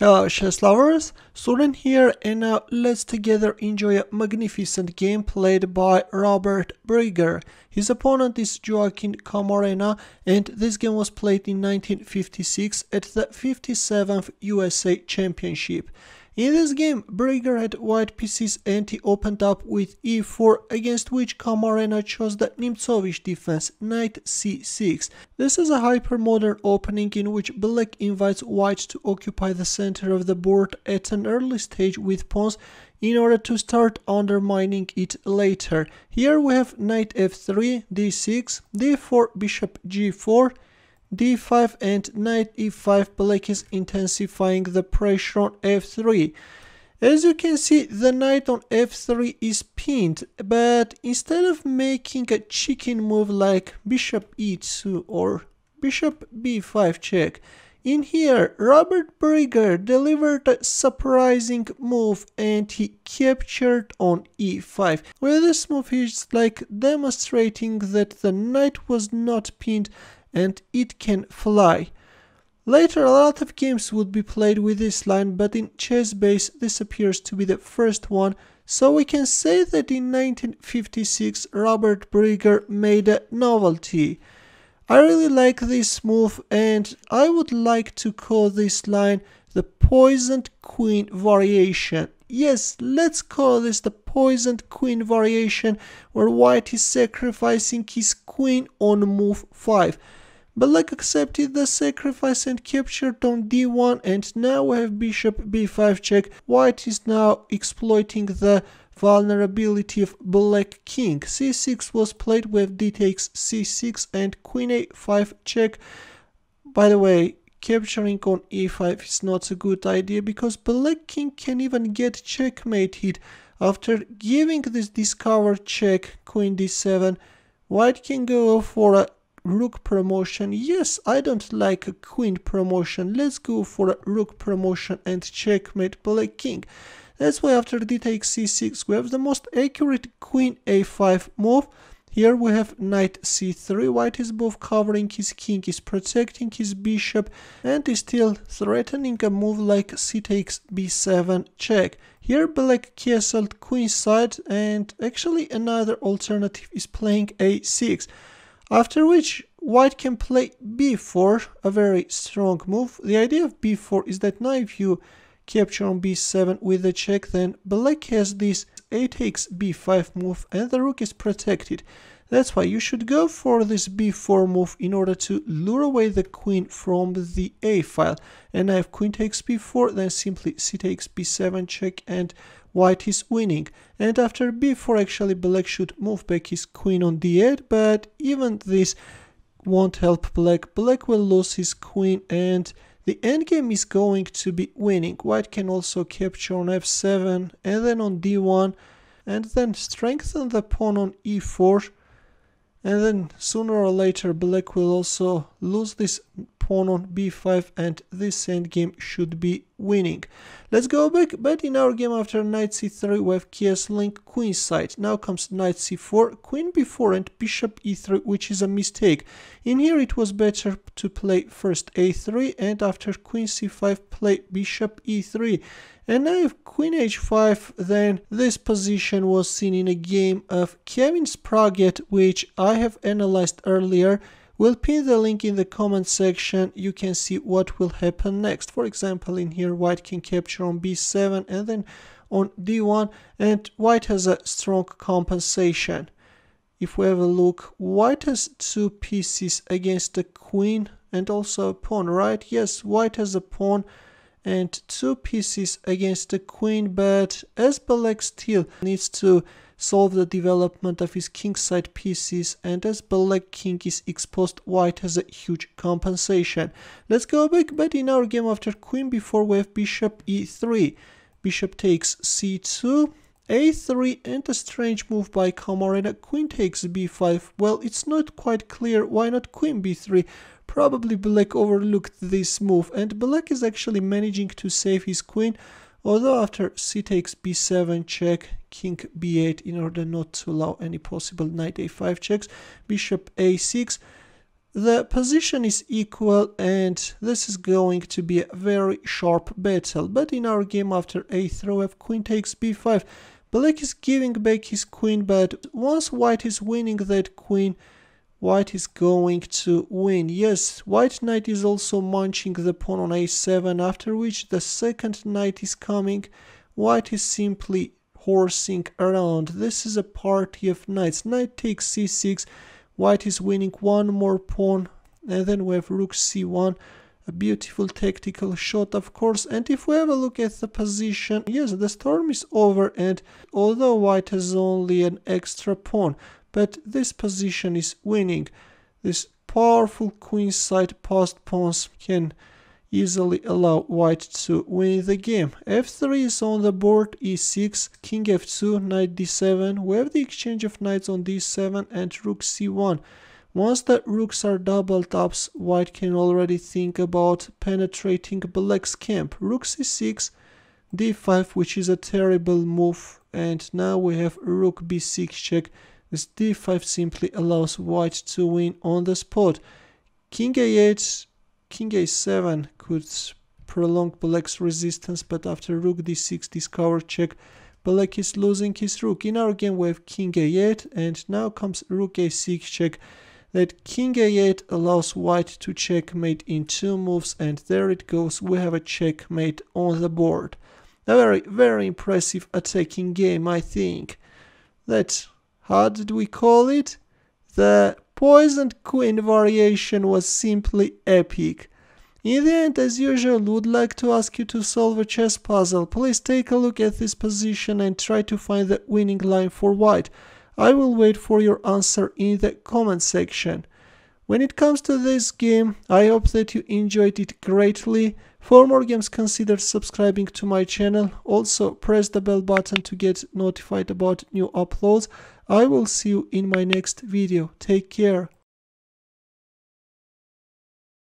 Hello chess lovers, Suren here, and now let's together enjoy a magnificent game played by Robert Brieger. His opponent is Joaquin Camarena, and this game was played in 1956 at the 57th USA Championship. In this game, Brieger had white pieces and he opened up with e4, against which Camarena chose the Nimzowitsch defense, knight c6. This is a hyper-modern opening in which black invites white to occupy the center of the board at an early stage with pawns in order to start undermining it later. Here we have knight f3, d6, d4, bishop g4, d5 and knight e5. Black is intensifying the pressure on f3. As you can see, the knight on f3 is pinned, but instead of making a chicken move like bishop e2 or bishop b5 check, in here Robert Brieger delivered a surprising move and he captured on e5. With this move he's like demonstrating that the knight was not pinned and it can fly. Later a lot of games would be played with this line, but in chess-base this appears to be the first one, so we can say that in 1956 Robert Brieger made a novelty. I really like this move and I would like to call this line the Poisoned Queen variation. Yes, let's call this the Poisoned Queen variation, where white is sacrificing his queen on move 5. Black accepted the sacrifice and captured on d1, and now we have bishop b5 check. White is now exploiting the vulnerability of black king. c6 was played with d takes c6 and queen a5 check. By the way, capturing on e5 is not a good idea because black king can even get checkmated. After giving this discovered check, queen d7, white can go for a rook promotion. Yes, I don't like a queen promotion. Let's go for a rook promotion and checkmate black king. That's why after d takes c6 we have the most accurate queen a5 move. Here we have knight c3, white is both covering his king, is protecting his bishop, and is still threatening a move like c takes b7 check. Here black castled queenside, and actually another alternative is playing a6. After which white can play b4, a very strong move. The idea of b4 is that now if you capture on b7 with a check, then black has this a takes b5 move and the rook is protected. That's why you should go for this b4 move in order to lure away the queen from the a file. And I have queen takes b4, then simply c takes b7 check and white is winning. And after b4 actually black should move back his queen on d8, but even this won't help black. Black will lose his queen and the endgame is going to be winning. White can also capture on f7 and then on d1 and then strengthen the pawn on e4, and then sooner or later black will also lose this pawn on b5 and this endgame should be winning. Let's go back, but in our game after knight c3 we have castling queenside. Now comes knight c4, queen b4 and bishop e3, which is a mistake. In here it was better to play first a3 and after queen c5 play bishop e3. And now if queen h5, then this position was seen in a game of Kevin Spraggett, which I have analyzed earlier. We'll pin the link in the comment section, you can see what will happen next. For example, in here white can capture on b7 and then on d1, and white has a strong compensation. If we have a look, white has two pieces against the queen and also a pawn, right? Yes, white has a pawn and two pieces against the queen, but as black still needs to solve the development of his kingside pieces, and as black king is exposed, white has a huge compensation. Let's go back, but in our game after queen b4 we have bishop e3, bishop takes c2, a3, and a strange move by Camarena, queen takes b5. Well, it's not quite clear why not queen b3. Probably black overlooked this move, and black is actually managing to save his queen, although after c takes b7 check, king b8 in order not to allow any possible knight a5 checks, bishop a6, The position is equal and this is going to be a very sharp battle, but in our game after a throw of queen takes b5, black is giving back his queen, but once white is winning that queen, white is going to win. Yes, white knight is also munching the pawn on a7, after which the second knight is coming. White is simply horsing around. This is a party of knights. Knight takes c6, white is winning one more pawn, and then we have rook c1. A beautiful tactical shot, of course. And if we have a look at the position, yes, the storm is over, and although white has only an extra pawn, but this position is winning. This powerful queenside passed pawns can easily allow white to win the game. f3 is on the board, e6, king f2, knight d7. We have the exchange of knights on d7 and rook c1. Once the rooks are doubled up, white can already think about penetrating black's camp. Rook c6, d5, which is a terrible move, and now we have rook b6 check. This d5 simply allows white to win on the spot. King a8, king a7 could prolong black's resistance, but after rook d6 discover check, black is losing his rook. In our game we have king a8 and now comes rook a6 check. That king a8 allows white to checkmate in two moves, and there it goes, we have a checkmate on the board. A very impressive attacking game, I think. That's... how did we call it? The Poisoned Queen variation was simply epic. In the end, as usual, would like to ask you to solve a chess puzzle. Please take a look at this position and try to find the winning line for white. I will wait for your answer in the comment section. When it comes to this game, I hope that you enjoyed it greatly. For more games, consider subscribing to my channel. Also, press the bell button to get notified about new uploads. I will see you in my next video. Take care.